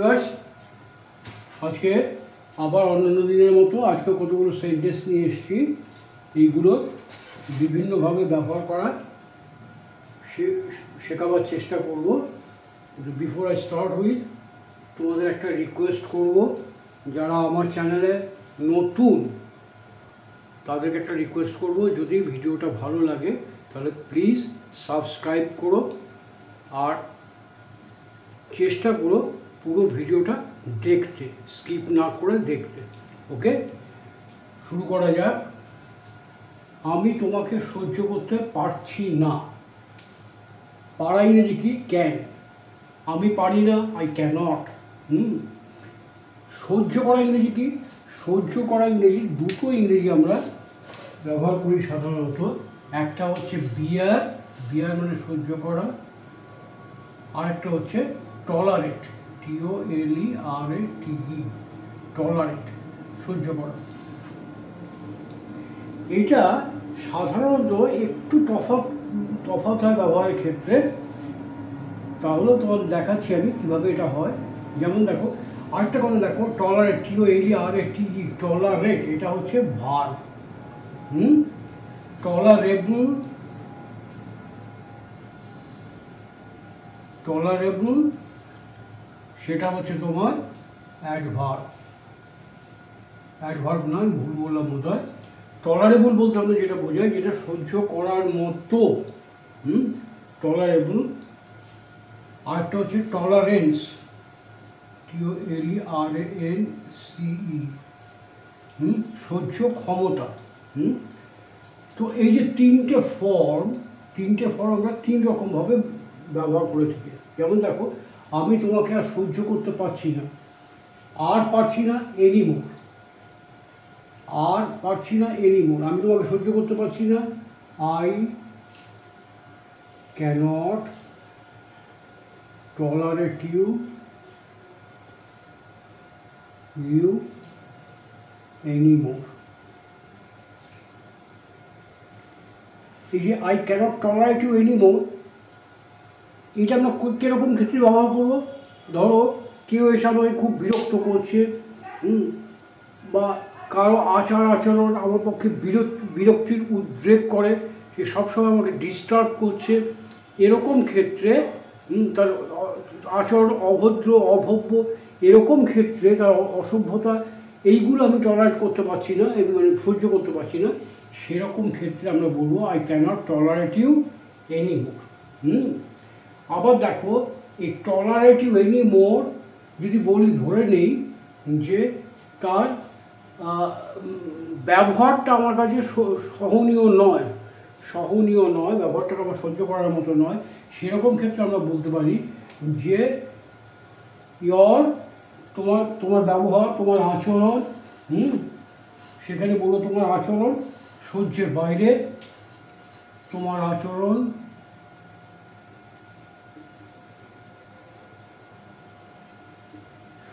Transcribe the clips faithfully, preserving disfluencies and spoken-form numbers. Viewers, আজকে আবার অন্যান্য দিনের মতো আজকে কতগুলো সেট ড্রেস নিয়ে এসেছি। এইগুলো বিভিন্নভাবে ব্যবহার করা শেখাবার চেষ্টা করব। বিফোর আই স্টার্ট উইথ তোমাদের একটা রিকোয়েস্ট করব, যারা আমার চ্যানেলে নতুন তাদেরকে একটা রিকোয়েস্ট করব, যদি ভিডিওটা ভালো লাগে তাহলে প্লিজ সাবস্ক্রাইব করো আর চেষ্টা করো পুরো ভিডিওটা দেখতে, স্কিপ না করে দেখতে। ওকে, শুরু করা যাক। আমি তোমাকে সহ্য করতে পারছি না, পারাই না যে কি ক্যান, আমি পারি না, আই ক্যানট। হুম সহ্য করা ইংরেজি কি? সহ্য করা ইংরেজি দুটো ইংরেজি আমরা ব্যবহার করি সাধারণত। একটা হচ্ছে বিয়ার, বিয়ার মানে সহ্য করা, আর একটা হচ্ছে টলারেট, টিও এল ই আর এ টি ই, টলারেট সহ্য করা। এটা সাধারণত একটু তফাৎ তফাৎ হয় ব্যবহারের ক্ষেত্রে। তাহলে তোমাদের দেখাচ্ছি আমি কীভাবে এটা হয়। যেমন দেখো, আরেকটা কথা দেখো, টলারেট, টিও এল ই আর এ টি ই, টলারেট, এটা হচ্ছে ভার্ব। হুম টলারেবল, টলারেবল সেটা হচ্ছে তোমার অ্যাডভার্ব, অ্যাডভার্ব নয়, ভুল বললাম বোধ হয়। টলারেবল বলতে আমরা যেটা বোঝাই, যেটা সহ্য করার মতো। Hmm tolerable. আরেকটা হচ্ছে টলারেন্স, টিও এল ই আর এন সি ই, হুম সহ্য ক্ষমতা। হুম তো এই যে তিনটে ফর্ম, তিনটে ফর্ম আমরা তিন রকমভাবে ব্যবহার করে থাকি। যেমন দেখো, আমি তোমাকে আর সহ্য করতে পারছি না, আর পারছি না এনিমোর, আর পারছি না এনিমোর, আমি তোমাকে সহ্য করতে পারছি না, I cannot tolerate you, you anymore. এই যে I cannot tolerate you anymore, এটা আমরা কীরকম ক্ষেত্রে ব্যবহার করবো? ধরো কেউ এসে আমাকে খুব বিরক্ত করছে, হুম বা কারো আচার আচরণ আমার পক্ষে বিরক্তির উদ্রেক করে, সে সবসময় আমাকে ডিস্টার্ব করছে, এরকম ক্ষেত্রে তার আচরণ অভদ্র, অভব্য, এরকম ক্ষেত্রে তার অসভ্যতা, এইগুলো আমি টলারেট করতে পারছি না, এগুলো আমি সহ্য করতে পারছি না, সেরকম ক্ষেত্রে আমরা বলবো I cannot tolerate you anymore. হুম আবার দেখো, এই টলারেট ইউ এনিমোর যদি বলি, ধরে নেই যে তার ব্যবহারটা আমার কাছে সহনীয় নয়, সহনীয় নয় ব্যবহারটা আমার সহ্য করার মতো নয়, সেরকম ক্ষেত্রে আমরা বলতে পারি যে ইয়র, তোমার তোমার ব্যবহার, তোমার আচরণ, হুম সেখানে বলো তোমার আচরণ সহ্যের বাইরে, তোমার আচরণ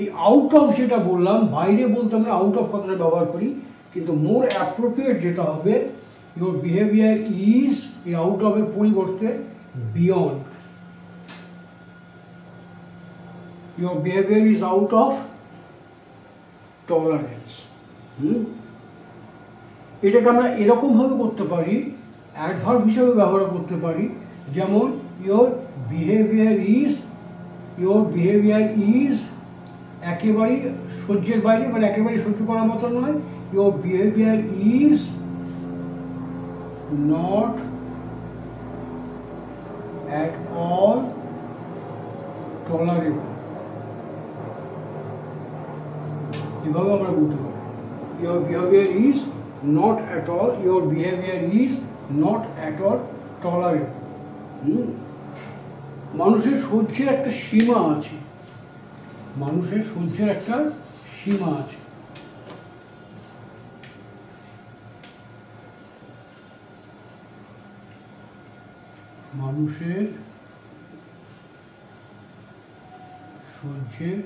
এই আউট অফ যেটা বললাম, বাইরে বলতে আমরা আউট অফ কথাটা ব্যবহার করি, কিন্তু মোর অ্যাপ্রোপ্রিয়েট যেটা হবে, ইয়োর বিহেভিয়ার ইজ, এই আউট অফের পরিবর্তে beyond, your behaviour is out of tolerance. হুম এটাকে আমরা এরকমভাবে করতে পারি, অ্যাডভার্ব হিসেবে ব্যবহার করতে পারি। যেমন your behaviour is, your behaviour is একেবারেই সহ্যের বাইরে, মানে একেবারে সহ্য করার মতো নয়, your behaviour is not at all tolerable, এভাবে আমরা বলতে পারি, your behaviour is not at all, your behaviour is not at all tolerable. মানুষের সহ্যের একটা সীমা আছে, মানুষের সহ্যের একটা সীমা আছে। মানুষের সহ্যের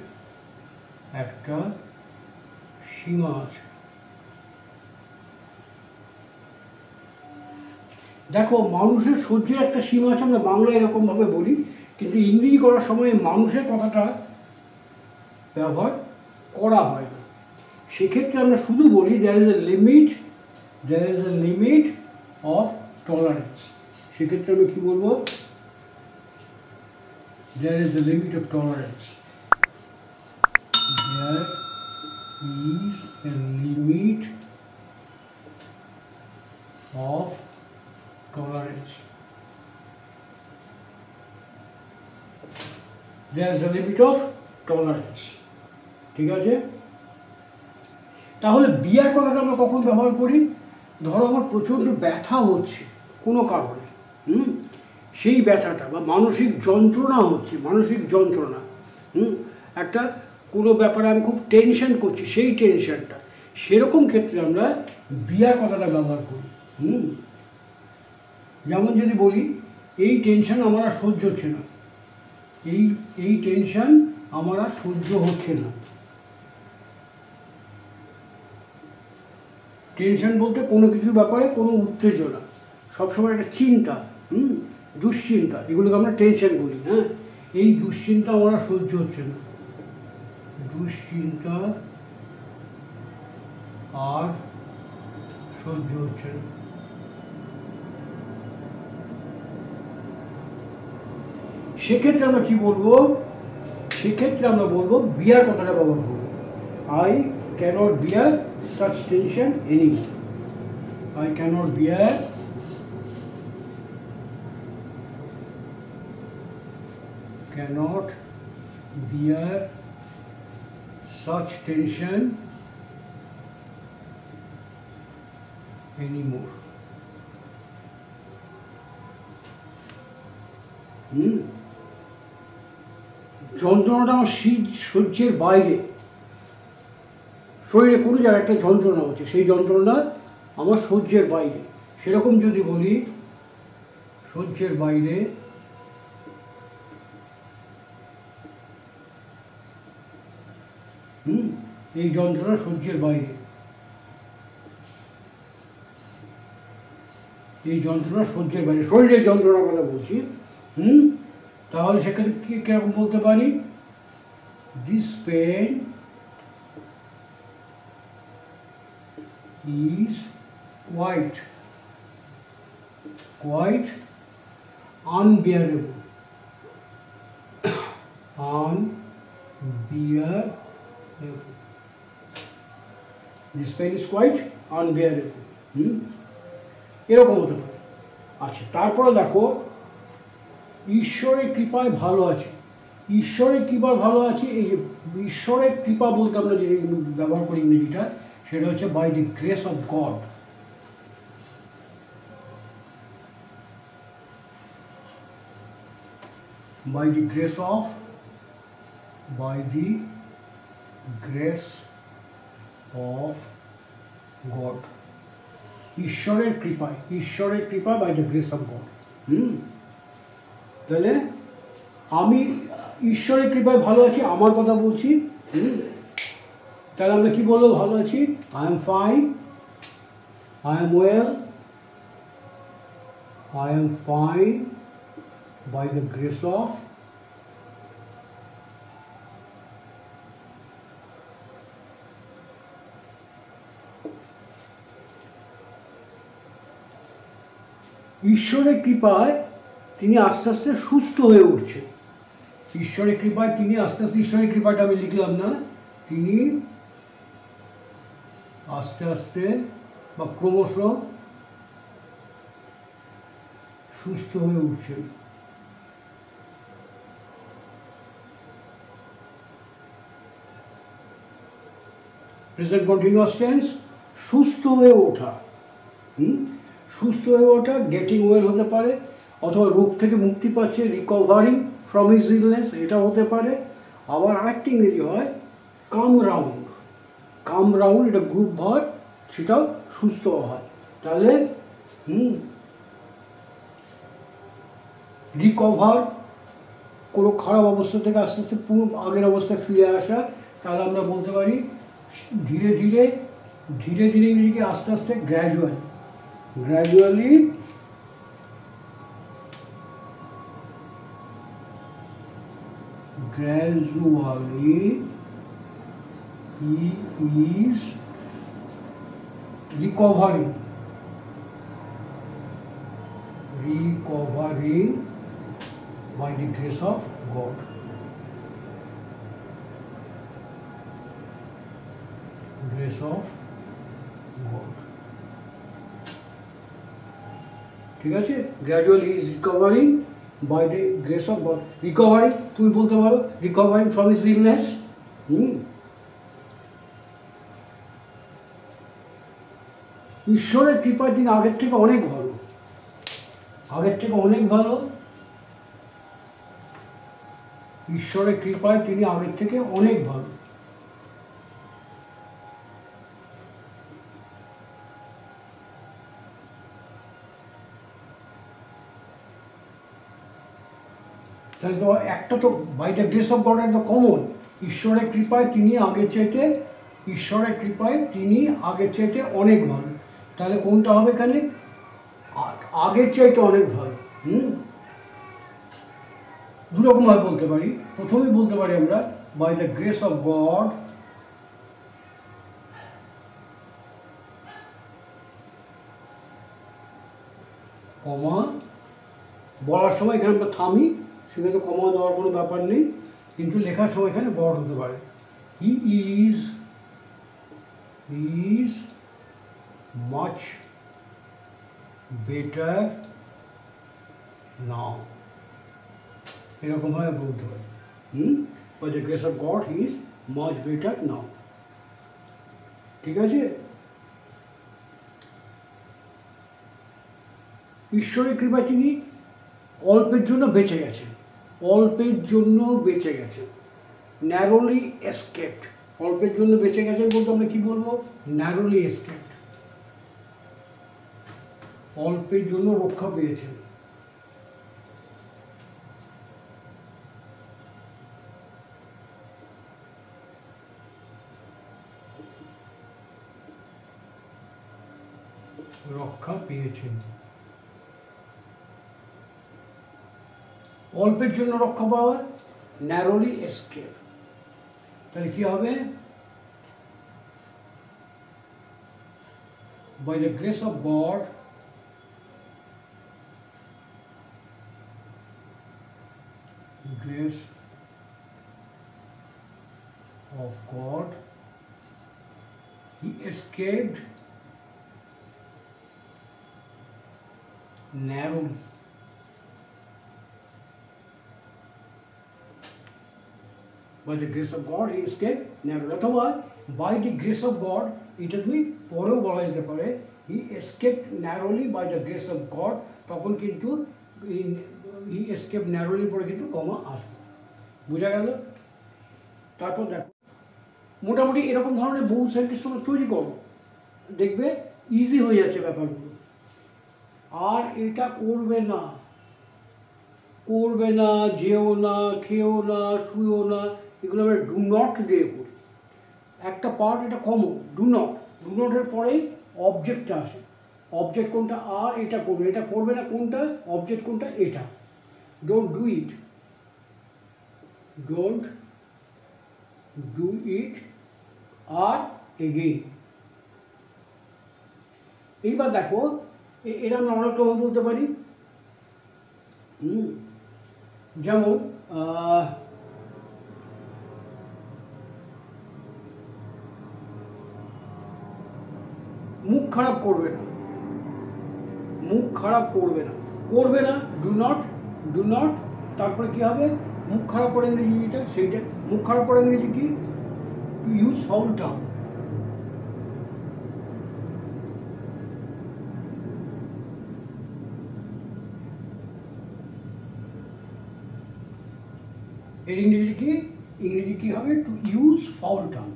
একটা সীমা আছে। দেখো, মানুষের সহ্যের একটা সীমা আছে, আমরা বাংলায় এরকমভাবে বলি, কিন্তু ইংরেজি করার সময় মানুষের কথাটা ব্যবহার করা হয় না। সেক্ষেত্রে আমরা শুধু বলি there is a limit, there is a limit of tolerance. সেক্ষেত্রে আমি কী বলবো? There is a limit of tolerance, there is a limit of tolerance. There is a limit of tolerance. ঠিক আছে? তাহলে বিয়ার কথাটা আমরা কখন ব্যবহার করি? ধরো আমার প্রচণ্ড ব্যথা হচ্ছে কোনো কারণে, হুম সেই ব্যথাটা বা মানসিক যন্ত্রণা হচ্ছে, মানসিক যন্ত্রণা, হুম একটা কোনো ব্যাপারে আমি খুব টেনশন করছি, সেই টেনশনটা, সেরকম ক্ষেত্রে আমরা বিয়ার কথাটা ব্যবহার করি। হুম যেমন যদি বলি এই টেনশন আমার আর সহ্য হচ্ছে না, এই এই টেনশন আমার আর সহ্য হচ্ছে না। টেনশন বলতে কোনো কিছুর ব্যাপারে কোনো উত্তেজনা, সবসময় একটা চিন্তা, হুম দুশ্চিন্তা, এগুলোকে আমরা টেনশন বলি। হ্যাঁ, এই দুশ্চিন্তা আমার আর সহ্য হচ্ছে না, দুশ্চিন্তা আর সহ্য হচ্ছে না। সেক্ষেত্রে আমরা কী বলবো? সেক্ষেত্রে আমরা বলবো বিয়ার কথাটা ব্যবহার করবো, I cannot bear such tension any, I cannot bear cannot bear such tension any more. হুম যন্ত্রণাটা আমার সহ্যের বাইরে, শরীরে কোনো জায়গায় একটা যন্ত্রণা হচ্ছে, সেই যন্ত্রণাটা আমার সহ্যের বাইরে, সেরকম যদি বলি সহ্যের বাইরে হুম এই যন্ত্রণা সহ্যের বাইরে, এই যন্ত্রণা সহ্যের বাইরে, শরীরের যন্ত্রণার কথা বলছি। হুম তাহলে সেক্ষেত্রে কী কীরকম বলতে পারি? This pen is quite quite unbearable, unbearable, this pen is quite unbearable. হুম এরকম হতে পারে। আচ্ছা, তারপরে দেখো ঈশ্বরের কৃপায় ভালো আছে। ঈশ্বরের কৃপায় ভালো আছে, এই যে ঈশ্বরের কৃপা বলতে আমরা যে ব্যবহার করি ইংরেজিটা, সেটা হচ্ছে by the grace of God, by the grace of, by the grace of God, ঈশ্বরের কৃপায়, ঈশ্বরের কৃপা, by the grace of God. হুম তাহলে আমি ঈশ্বরের কৃপায় ভালো আছি, আমার কথা বলছি। হুম তাহলে আমরা কী বলবো? ভালো আছি, I am fine, I am well, I am fine by the grace of, ঈশ্বরের কৃপায় তিনি আস্তে আস্তে সুস্থ হয়ে উঠছে, ঈশ্বরের কৃপায় তিনি আস্তে আস্তে, ঈশ্বরের কৃপাটা আমি লিখলাম না, তিনি আস্তে আস্তে বা ক্রমশ সুস্থ হয়ে উঠছে। প্রেজেন্ট কন্টিনিউয়াস টেন্স, সুস্থ হয়ে ওঠা। হুম সুস্থ হয়ে ওঠা গেটিং ওয়েল হতে পারে, অথবা রোগ থেকে মুক্তি পাচ্ছে, রিকভারিং ফ্রম হিজ ইলনেস, এটা হতে পারে, আবার আরেকটি ইংরেজি হয় কাম রাউন্ড। কাম রাউন্ড এটা গ্রুপ ভার্ব, সেটাও সুস্থ হয়। তাহলে হুম রিকভার, কোনো খারাপ অবস্থা থেকে আস্তে আস্তে পুরো আগের অবস্থায় ফিরে আসা। তাহলে আমরা বলতে পারি ধীরে ধীরে ধীরে ধীরে ইংরেজিকে আস্তে আস্তে gradually gradually gradually he is recovering recovering by the grace of God. grace of God ঠিক আছে, gradually he is recovering by the grace of God. Recovering তুমি বলতে পারো recovering from his illness. হুম ঈশ্বরের কৃপায় দিন আগের থেকে অনেক ভালো, আগের থেকে অনেক ভালো ঈশ্বরের কৃপায় তিনি আগের থেকে অনেক ভালো। তাহলে তো একটা তো by the grace of God একটা কমন, ঈশ্বরের কৃপায় তিনি আগের চাইতে ঈশ্বরের কৃপায় তিনি আগের চাইতে অনেক ভালো। তাহলে কোনটা হবে এখানে? আগের চাইতে অনেক ভালো। হুম দুরকমভাবে বলতে পারি। প্রথমেই বলতে পারি আমরা by the grace of God comma বলার সময় এখানে আমরা থামি, সেখানে কমা দেওয়ার কোনো ব্যাপার নেই, কিন্তু লেখার সময় এখানে বড় হতে পারে। He is is much better now, এরকমভাবে বলতে পারে। হুম by the grace of God he is much better now. ঠিক আছে, ঈশ্বরের কৃপায় তিনি অল্পের জন্য বেঁচে গেছেন, অল্পের জন্য বেঁচে গেছেন ন্যারোলি এসকেপ্ট। অল্পের জন্য বেঁচে গেছেন বলতে আমরা কী বলবো? ন্যারোলি এসকেপ্ট, অল্পের জন্য রক্ষা পেয়েছেন। রক্ষা পেয়েছেন অল্পের জন্য রক্ষা পাওয়া, ন্যারোলি এসকেপ। তাহলে কী হবে? By the grace of God, he escaped narrowly. By the grace of God, he escaped narrowly. Otherwise, by the grace of God, it is me পরেও বলা যেতে পারে he escaped narrowly by the grace of God. তখন কিন্তু he escaped narrowly পরে কিন্তু কমা আসবে। বোঝা গেল? তারপর দেখো মোটামুটি এরকম ধরনের বহু সেন্টেন্স তোমরা তৈরি করো, দেখবে ইজি হয়ে যাচ্ছে ব্যাপারগুলো। আর এটা করবে না, করবে না, যেও না, খেও না, শুয়েও না, এগুলো আমরা ডু নট দিয়ে করি। একটা পার্ট এটা কমন, ডু নট। ডু নটের পরেই অবজেক্টটা আসে। অবজেক্ট কোনটা? আর এটা করবে, এটা করবে না কোনটা, অবজেক্ট কোনটা? এটা। Don't do it, don't do it আর এগেইন। এইবার দেখো এটা আমরা অনেক রকম বলতে পারি। হুম যেমন মুখ খারাপ করবে না, মুখ খারাপ করবে না, করবে না ডু নট, ডু নট। তারপরে কী হবে? মুখ খারাপ করে ইংরেজিটা, সেইটা মুখ খারাপ করে ইংরেজি কি? টু ইউজ ফাউল টার্ম, এর ইংরেজি কি? ইংরেজি কী হবে? To use foul term.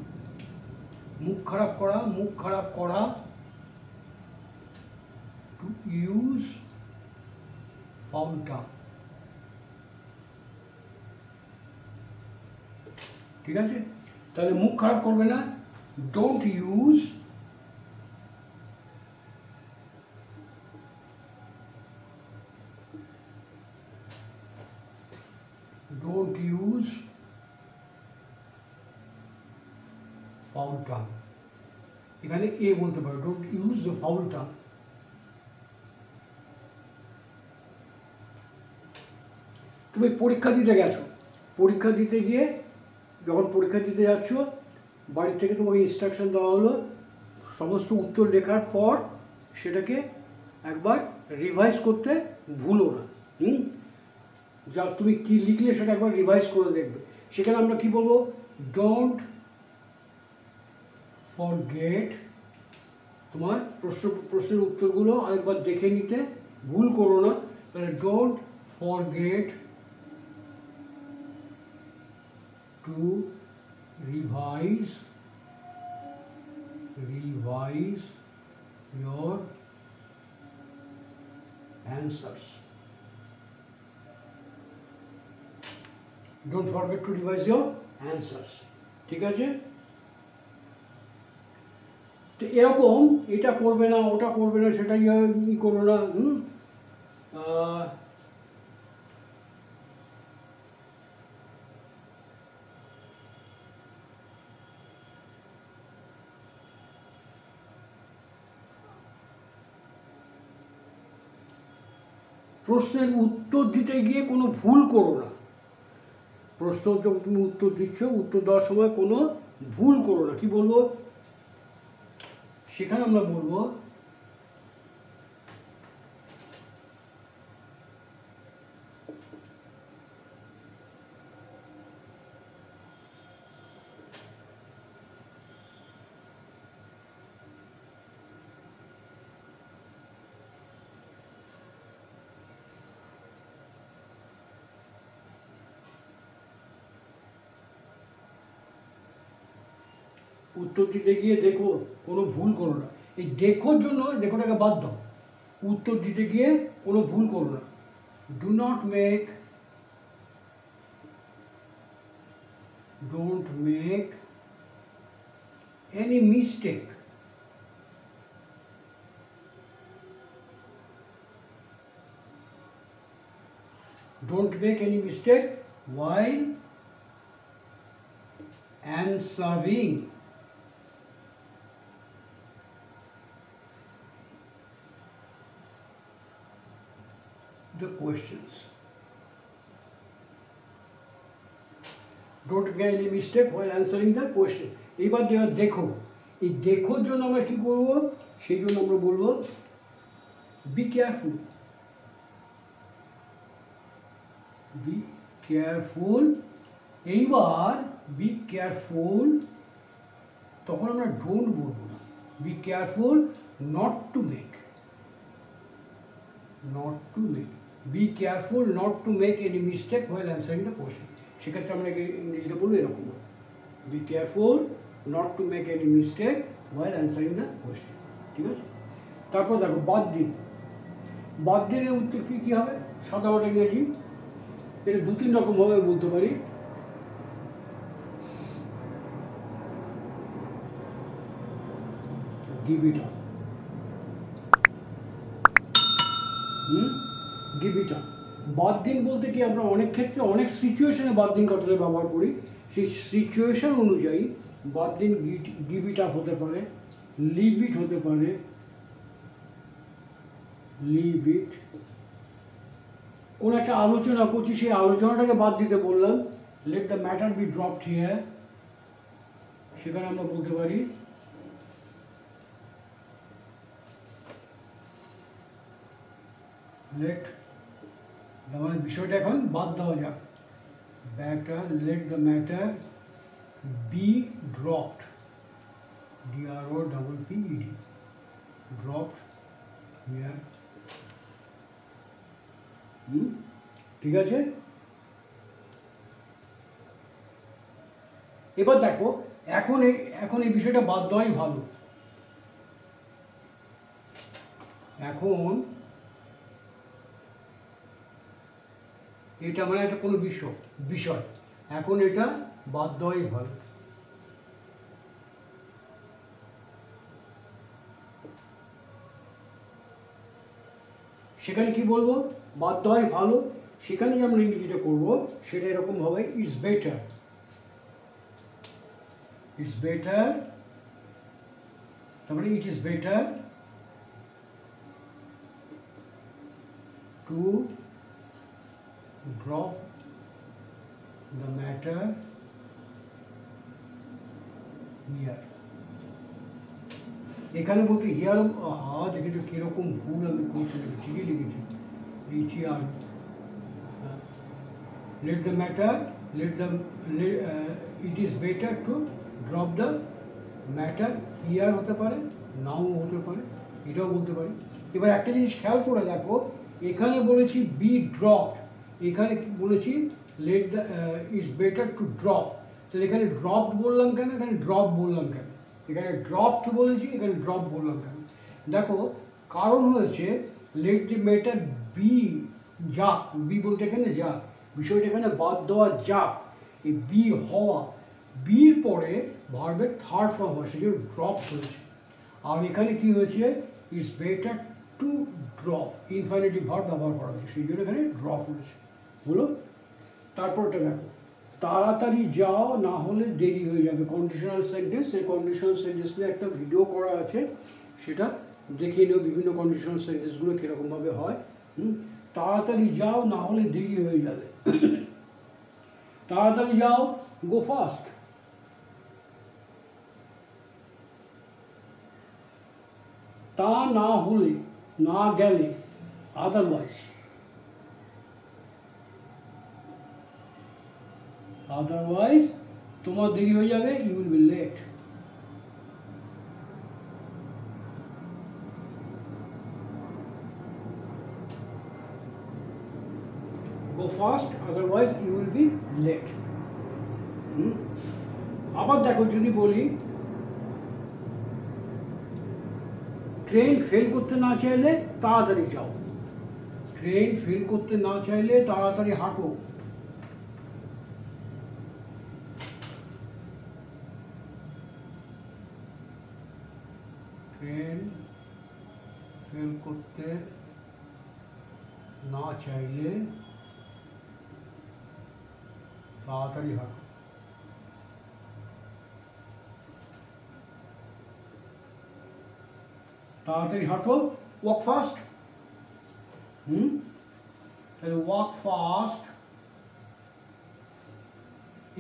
মুখ খারাপ করা, মুখ খারাপ করা, টু ইউজ ফাউল টার্ম। ঠিক আছে, তাহলে মুখ খারাপ করবে না, don't use Don't use foul term. এখানে এ বলতে পারো, don't use the foul term. তুমি পরীক্ষা দিতে গেছো, পরীক্ষা দিতে গিয়ে যখন পরীক্ষা দিতে যাচ্ছ, বাড়ি থেকে তোমাকে ইনস্ট্রাকশন দেওয়া হলো, সমস্ত উত্তর লেখার পর সেটাকে একবার রিভাইজ করতে ভুলো না। হুম, যা তুমি কী লিখলে সেটা একবার রিভাইজ করে দেখবে। সেখানে আমরা কি বলবো? ডোন্ট ফরগেট, তোমার প্রশ্ন প্রশ্নের উত্তরগুলো আরেকবার দেখে নিতে ভুল করো না। তাহলে don't forget to revise revise your answers. Don't forget to revise your answers. ঠিক আছে, তো এরকম এটা করবে না, ওটা করবে না, সেটাই করবে না। হুম, প্রশ্নের উত্তর দিতে গিয়ে কোনো ভুল করো না। প্রশ্ন যখন তুমি উত্তর দিচ্ছ, উত্তর দেওয়ার সময় কোনো ভুল করো না। কী বলবো সেখানে? আমরা বলবো উত্তর দিতে গিয়ে দেখো কোনো ভুল করো না। এই দেখোর জন্য দেখোটাকে বাদ দাও, উত্তর দিতে গিয়ে কোনো ভুল করো না। Do not make don't make any mistake don't make any mistake while answering the questions. Don't make any mistake while answering the question. এবার দেখো, দেখো এই দেখোর জন্য আমরা কী করবো? সেই জন্য আমরা বলবো বি কেয়ারফুল, বি কেয়ারফুল। এইবার বি কেয়ারফুল তখন আমরা ডোন্ট বলবো না, be careful not to make, not to make. Be careful not to make any mistake while answering the question. সেক্ষেত্রে আমরা ইংরেজিটা বলবো এরকম, be careful not to make any mistake while answering the question. ঠিক আছে, তারপর দেখো বাদ দিন। বাদ দিনের উত্তর কী কী হবে? সাধারণত ইংরেজি এটা দু তিন রকমভাবে বলতে পারি। Give it up. হুম, গিভ ইট আপ। বাদ দিন বলতে কি আমরা অনেক ক্ষেত্রে অনেক সিচুয়েশানে বাদ দিন কথাটা ব্যবহার করি। সেই সিচুয়েশান অনুযায়ী বাদ দিন গিভ ইট আপ হতে পারে, লিভ ইট হতে পারে, লিভ ইট। কোনো একটা আলোচনা করছি, সেই আলোচনাটাকে বাদ দিতে বললাম, let the matter be dropped here. সেখানে আমরা বলতে পারি লেট, মানে বিষয়টা এখন বাদ দেওয়া যাক, better let the matter be dropped, D R O double P E D, dropped here. হুম, ঠিক আছে। এবার দেখো এখন এখন এই বিষয়টা বাদ দেওয়াই ভালো। এখন এটা মানে একটা কোনো বিষয় বিষয় এখন এটা বাদ দেওয়াই ভালো। সেখানে কি বলবো, বাদ দেওয়াই ভালো। সেখানে আমরা যেটা করবো সেটা এরকম হবে, ইটস বেটার ইটস বেটার তারপরে it is better to drop the matter here. এখানে বলতে হিয়ার হা দেখেছো কিরকম ভুল আমি করছি, ঠিকই লিখেছি। let the matter let the it is better to drop the matter here হতে পারে, নাও হতে পারে, এটাও বলতে পারি। এবার একটা জিনিস খেয়াল করে দেখো, এখানে বলেছি বি ড্রপ, এখানে বলেছি let the it's better to drop. তাহলে এখানে ড্রপ বললাম কেন, এখানে ড্রপ বললাম কেন, এখানে ড্রপ টু বলেছি, এখানে ড্রপ বললাম কেন? দেখো কারণ হয়েছে লেট দি ম্যাটার বি যাক, বি বলতে এখানে যাক, বিষয়টা এখানে বাদ দেওয়া যাক, এই বি হওয়া, বির পরে ভার্বের থার্ড ফর্ম হয়, সেজন্য ড্রপ হয়েছে। আর এখানে কী হয়েছে, it's better to drop, infinitive verb ব্যবহার করা হয়েছে, সেই জন্য এখানে ড্রপ হয়েছে। হলো। তারপরটা দেখো, তাড়াতাড়ি যাও না হলে দেরি হয়ে যাবে, কন্ডিশনাল সেন্টেন্স। এই কন্ডিশনাল সেন্টেন্স নিয়ে একটা ভিডিও করা আছে, সেটা দেখে নিও, বিভিন্ন কন্ডিশনাল সেন্টেন্সগুলো কীরকমভাবে হয়। হুম তাড়াতাড়ি যাও না হলে দেরি হয়ে যাবে। তাড়াতাড়ি যাও, গো ফাস্ট। তা না হলে, না গেলে, আদারওয়াইজ আদারওয়াইজ তোমার দেরি হয়ে যাবে, you will be late. Go fast otherwise you will be late. আবার দেখো যদি বলি ট্রেন ফেল করতে না চাইলে তাড়াতাড়ি যাও, ট্রেন ফেল করতে না চাইলে তাড়াতাড়ি হাঁটো। ট্রেন ফেল করতে না চাইলে তাড়াতাড়ি হাঁটো। তাড়াতাড়ি হাঁটো, ওয়াক ফাস্ট। হুম তাহলে ওয়াক ফাস্ট,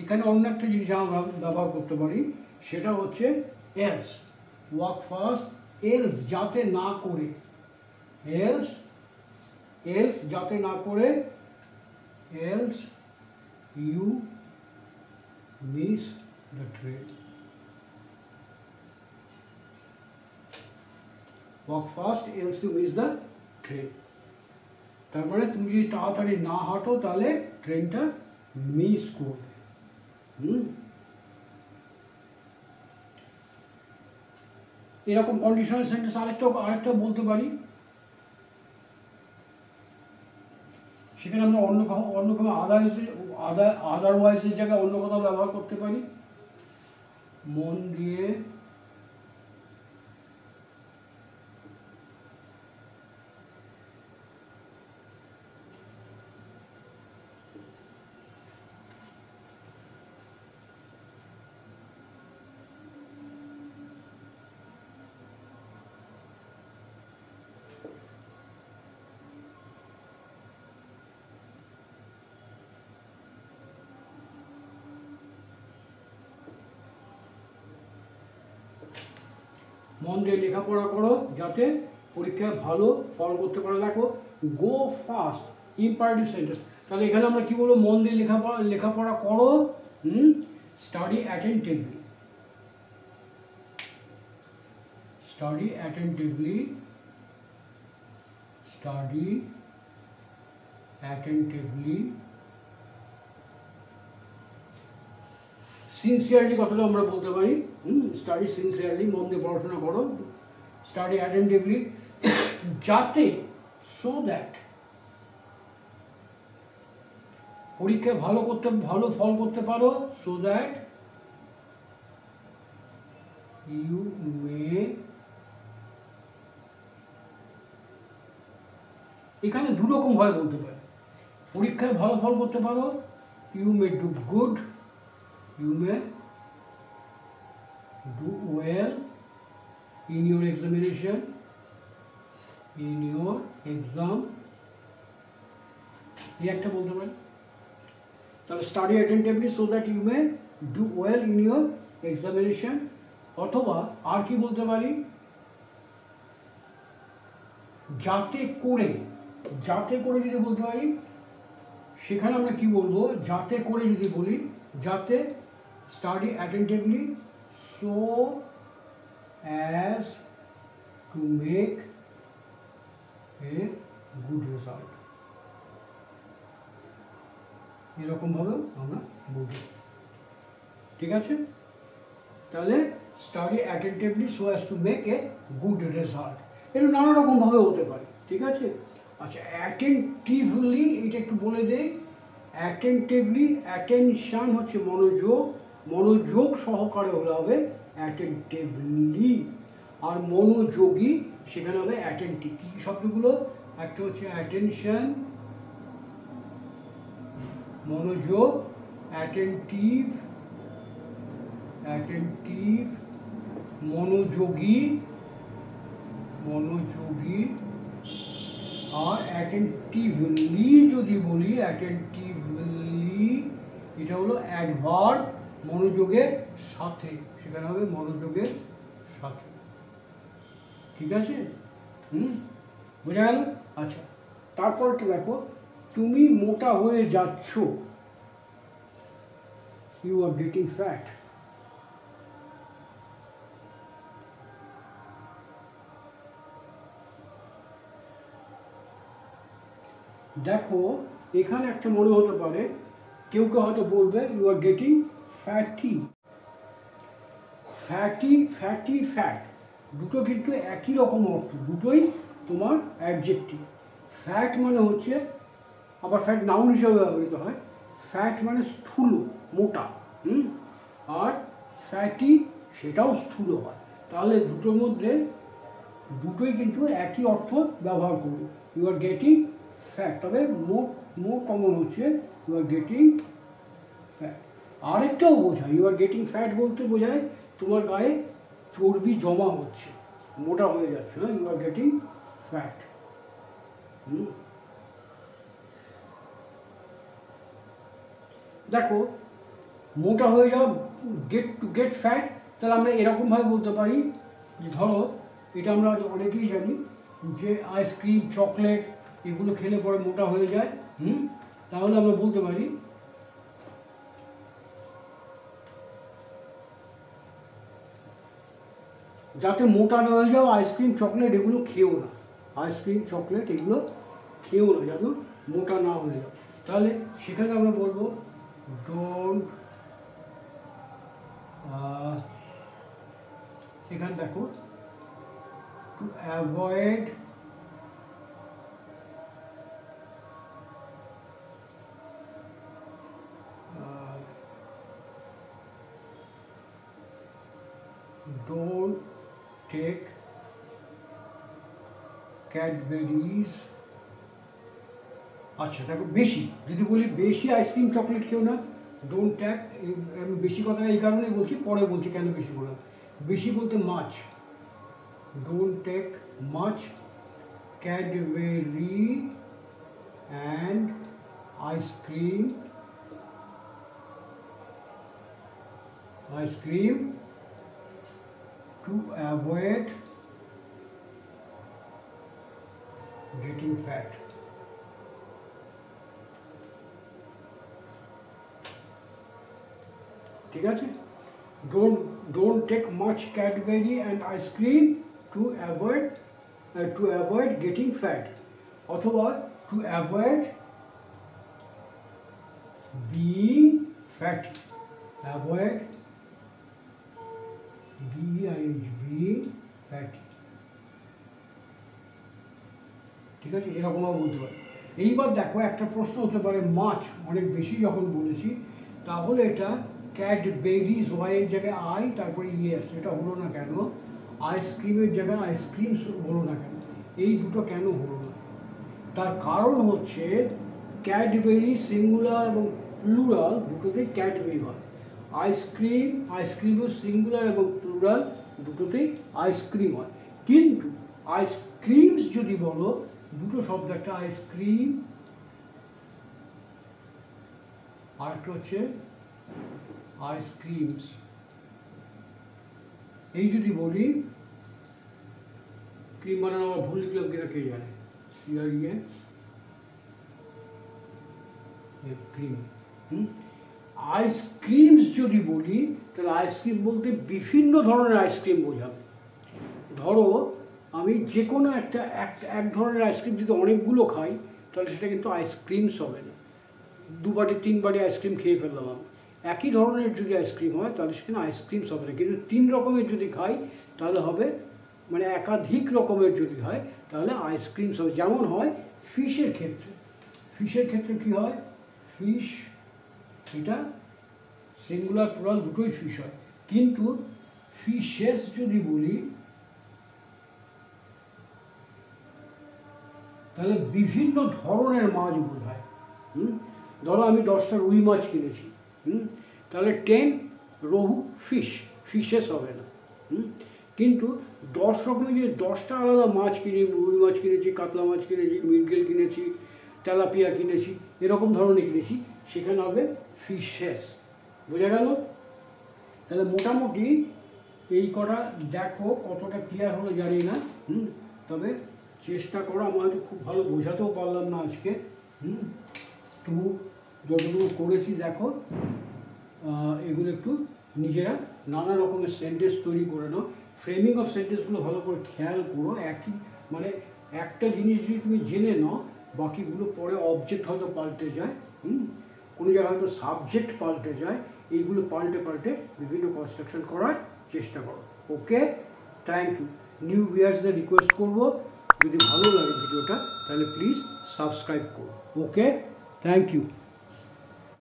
এখানে অন্য একটা জিনিস আমরা ব্যবহার করতে পারি, সেটা হচ্ছে এলস। ওয়াক ফাস্ট এলস যাতে না করে, এলস এলস যাতে না করে, else you miss the train. Walk fast else you miss the train, তার মানে তুমি যদি তাড়াতাড়ি না হাঁটো তাহলে ট্রেনটা মিস করবে। হুম এরকম কন্ডিশনাল সেন্টেন্স আরেকটা আরেকটা বলতে পারি, সেখানে আমরা অন্য অন্য কোনো আদার আদার আদারওয়াইজের জায়গায় অন্য কোথাও ব্যবহার করতে পারি। মন দিয়ে মন দিয়ে লেখাপড়া করো যাতে পরীক্ষায় ভালো ফল করতে পারো। দেখো গো ফাস্ট ইম্পারেটিভ সেন্টেন্স, তাহলে এখানে আমরা কী বলবো, মন দিয়ে লেখাপড়া লেখাপড়া করো। হুম study attentively, study attentively study attentively sincerely কথাটা আমরা বলতে পারি, স্টাডি সিনসিয়ারলি, মন দিয়ে পড়াশোনা করো, স্টাডি অ্যাটেন্টিভলি, যাতে সো দ্যাট পরীক্ষায় ভালো করতে ভালো ফল করতে পারো, সো দ্যাট ইউ মে। এখানে দুরকমভাবে বলতে পারি, পরীক্ষায় ভালো ফল করতে পারো, you may do good, you may do well in your examination, in your exam, এই একটা বলতে পারেন। তাহলে study attentively so that you may do well in your examination. অথবা আর কি বলতে পারি, যাতে করে, যাতে করে যদি বলতে পারি, সেখানে আমরা কি বলবো, যাতে করে যদি বলি, যাতে study attentively so as to make a good result, এরকমভাবেও আমরা বলি। ঠিক আছে, তাহলে study attentively so as to make a good result, এটা নানা রকমভাবে হতে পারে। ঠিক আছে, আচ্ছা attentively এটা একটু বলে দেই। অ্যাটেন্টিভলি, অ্যাটেনশান হচ্ছে মনোযোগ, মনোযোগ সহকারে হলে হবে অ্যাটেন্টিভলি, আর মনোযোগী সেখানে হবে অ্যাটেন্টিভ। কী কী শব্দগুলো, একটা হচ্ছে অ্যাটেনশান, মনোযোগ, অ্যাটেন্টিভ, অ্যাটেন্টিভ, মনোযোগী, মনোযোগী, আর অ্যাটেন্টিভলি যদি বলি, অ্যাটেন্টিভলি এটা হলো অ্যাডভার্ব, মনোযোগের সাথে, সেখানে হবে মনোযোগের সাথে। ঠিক আছে, হুম, বোঝা গেল। আচ্ছা, তারপর কি দেখো, তুমি মোটা হয়ে যাচ্ছ, ইউ আর গেটিং ফ্যাট। দেখো এখানে একটা মনে হতে পারে, কেউ কেউ হয়তো বলবে you are getting fatty, fatty, fatty, fat, দুটো কিন্তু একই রকম অর্থ, দুটোই তোমার অ্যাডজেক্টিভ। ফ্যাট মানে হচ্ছে, আবার ফ্যাট নাউন হিসেবে ব্যবহৃত হয়, ফ্যাট মানে স্থূল, মোটা, হুম, আর ফ্যাটি সেটাও স্থূল হয়, তাহলে দুটোর মধ্যে দুটোই কিন্তু একই অর্থ ব্যবহার করবে, ইউ আর গেটিং ফ্যাট। তবে মোট মোট কমন হচ্ছে ইউ আর গেটিং ফ্যাট। আরেকটাও বোঝায়, ইউ আর গেটিং ফ্যাট বলতে বোঝায় তোমার গায়ে চর্বি জমা হচ্ছে, মোটা হয়ে যাচ্ছে, ইউ আর গেটিং ফ্যাট। দেখো মোটা হয়ে যাওয়া, গেট টু গেট ফ্যাট, তাহলে আমরা এরকমভাবে বলতে পারি যে, ধরো এটা আমরা অনেকেই জানি যে আইসক্রিম, চকলেট এগুলো খেলে পরে মোটা হয়ে যায়, হুম, তাহলে আমরা বলতে পারি যাতে মোটা না হয়ে যাও, আইসক্রিম, চকলেট এগুলো খেও না, আইসক্রিম, চকলেট এগুলো খেও না, যেন মোটা না হয়ে যাও। তাহলে সেখানে আমরা বলবো ডোন্ট, এখানে দেখো to avoid, don't take Cadbury's, আচ্ছা দেখো বেশি, যদি বলি বেশি আইসক্রিম, চকলেট খেও না, ডোন্ট টেক, আমি বেশি কথাটা এই কারণেই বলছি, পরে বলছি কেন বেশি বললাম, বেশি বলতে much, don't take much Cadbury and ice cream, ice cream to avoid getting fat. ঠিক আছে, don't don't take much Cadbury and ice cream to avoid uh, to avoid getting fat, অথবা to avoid being fat, avoid B I H B fatty, ঠিক আছে, এরকমও বলতে পারে। এইবার দেখো একটা প্রশ্ন হতে পারে, মাছ অনেক বেশি যখন বলেছি তাহলে এটা ক্যাডবেরিজ, ওয়াইয়ের জায়গায় আই তারপরে ইয়েস, এটা হলো না কেন? আইসক্রিমের জায়গায় আইসক্রিমস হলো না কেন? এই দুটো কেন হলো না? তার কারণ হচ্ছে ক্যাডবেরি সিঙ্গুলার এবং প্লুরাল দুটোতেই ক্যাডবেরি হয়। আইসক্রিম, আইসক্রিমও সিঙ্গুলার এবং প্লুরাল দুটোতেই আইসক্রিম হয়। কিন্তু আইসক্রিমস যদি বলো, দুটো শব্দ, একটা আইসক্রিম আর একটা হচ্ছে আইসক্রিমস। এই যদি বলি ক্রিম বানানো, আমার ভুল লিখলাম কিনা কে জানে, সিআরইএ ক্রিম। হুম, আইসক্রিমস যদি বলি তাহলে আইসক্রিম বলতে বিভিন্ন ধরনের আইসক্রিম বোঝাবে। ধরো আমি যে কোনো একটা এক ধরনের আইসক্রিম যদি অনেকগুলো খাই তাহলে সেটা কিন্তু আইসক্রিমস হবে না, দুবাটি তিনবাটি আইসক্রিম খেয়ে ফেললাম আমি। একই ধরনের যদি আইসক্রিম হয় তাহলে সেখানে আইসক্রিমস হবে না, কিন্তু তিন রকমের যদি খাই তাহলে হবে, মানে একাধিক রকমের যদি হয় তাহলে আইসক্রিমস হবে। যেমন হয় ফিশের ক্ষেত্রে, ফিশের ক্ষেত্রে কী হয়, ফিশ, এটা সিঙ্গুলার প্লুরাল দুটোই ফিশ হয়। কিন্তু ফিশেস যদি বলি তাহলে বিভিন্ন ধরনের মাছ বোঝায়। হুম, ধরো আমি দশটা রুই মাছ কিনেছি, হুম, তাহলে টেন রোহু ফিশ, ফিশেস হবে না। হুম, কিন্তু দশ রকমের যে দশটা আলাদা মাছ কিনে, রুই মাছ কিনেছি, কাতলা মাছ কিনেছি, মৃগেল কিনেছি, তেলাপিয়া কিনেছি, এরকম ধরনের কিনেছি, সেখানে হবে ফিশেস। বোঝা গেল? তাহলে মোটামুটি এই কটা, দেখো কতটা ক্লিয়ার হলো জানি না, হুম, তবে চেষ্টা করো। আমি হয়তো খুব ভালো বোঝাতেও পারলাম না আজকে, হুম, তবু যতটুকু করেছি দেখো। এগুলো একটু নিজেরা নানা রকমের সেন্টেন্স তৈরি করে নাও, ফ্রেমিং অফ সেন্টেন্সগুলো ভালো করে খেয়াল করো। একই মানে একটা জিনিস যদি তুমি জেনে নাও, বাকিগুলো পরে অবজেক্ট হয়তো পাল্টে যায়, হুম, কোনো জায়গায় হয়তো সাবজেক্ট পাল্টে যায়, এইগুলো পাল্টে পাল্টে বিভিন্ন কনস্ট্রাকশন করার চেষ্টা করো। Okay, thank you. নিউ ভিউয়ার্সদের রিকোয়েস্ট করবো, যদি ভালো লাগে ভিডিওটা তাহলে প্লিজ সাবস্ক্রাইব করো। Okay, thank you.